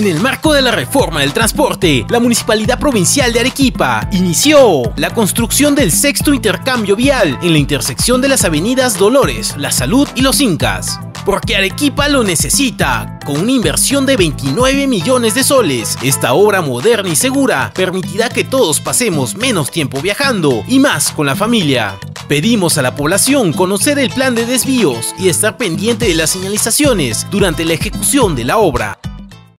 En el marco de la reforma del transporte, la Municipalidad Provincial de Arequipa inició la construcción del Sexto Intercambio Vial en la intersección de las avenidas Dolores, La Salud y Los Incas. Porque Arequipa lo necesita. Con una inversión de 29 millones de soles, esta obra moderna y segura permitirá que todos pasemos menos tiempo viajando y más con la familia. Pedimos a la población conocer el plan de desvíos y estar pendiente de las señalizaciones durante la ejecución de la obra.